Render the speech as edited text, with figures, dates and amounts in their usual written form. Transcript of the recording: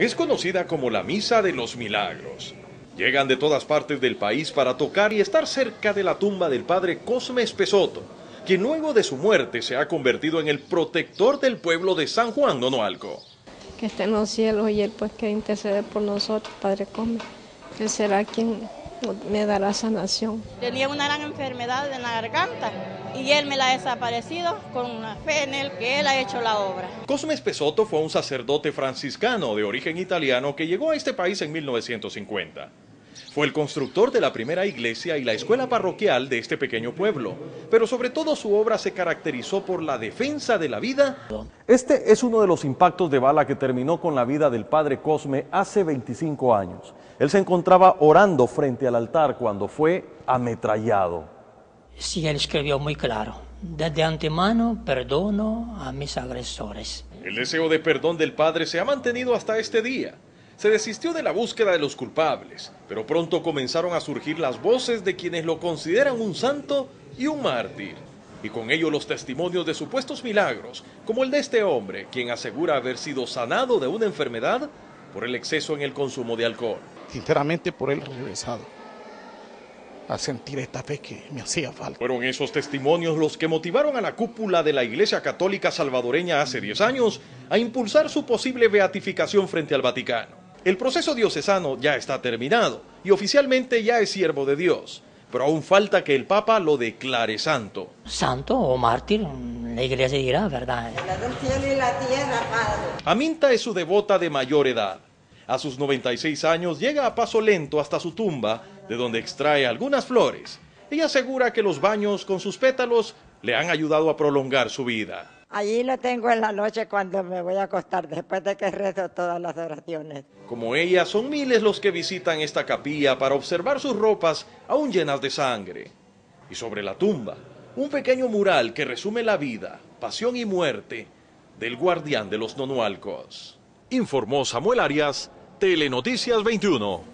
es conocida como la Misa de los Milagros. Llegan de todas partes del país para tocar y estar cerca de la tumba del padre Cosme Spesotto, quien luego de su muerte se ha convertido en el protector del pueblo de San Juan Nonualco. Que esté en los cielos y él pues que intercede por nosotros, padre Cosme, que será quien me dará sanación. Tenía una gran enfermedad en la garganta y él me la ha desaparecido con una fe en él que él ha hecho la obra. Cosme Spesotto fue un sacerdote franciscano de origen italiano que llegó a este país en 1950. Fue el constructor de la primera iglesia y la escuela parroquial de este pequeño pueblo, pero sobre todo su obra se caracterizó por la defensa de la vida. Este es uno de los impactos de bala que terminó con la vida del padre Cosme hace 25 años. Él se encontraba orando frente al altar cuando fue ametrallado. Sí, él escribió muy claro: desde antemano perdono a mis agresores. El deseo de perdón del padre se ha mantenido hasta este día. Se desistió de la búsqueda de los culpables, pero pronto comenzaron a surgir las voces de quienes lo consideran un santo y un mártir, y con ello los testimonios de supuestos milagros, como el de este hombre, quien asegura haber sido sanado de una enfermedad por el exceso en el consumo de alcohol. Sinceramente, por él regresado a sentir esta fe que me hacía falta. Fueron esos testimonios los que motivaron a la cúpula de la Iglesia Católica Salvadoreña hace 10 años a impulsar su posible beatificación frente al Vaticano. El proceso diocesano ya está terminado y oficialmente ya es siervo de Dios, pero aún falta que el Papa lo declare santo. Santo o mártir, la iglesia dirá, ¿verdad? Aminta es su devota de mayor edad. A sus 96 años llega a paso lento hasta su tumba, de donde extrae algunas flores. Ella asegura que los baños con sus pétalos le han ayudado a prolongar su vida. Allí lo tengo en la noche cuando me voy a acostar, después de que rezo todas las oraciones. Como ella, son miles los que visitan esta capilla para observar sus ropas aún llenas de sangre. Y sobre la tumba, un pequeño mural que resume la vida, pasión y muerte del guardián de los nonualcos. Informó Samuel Arias, Telenoticias 21.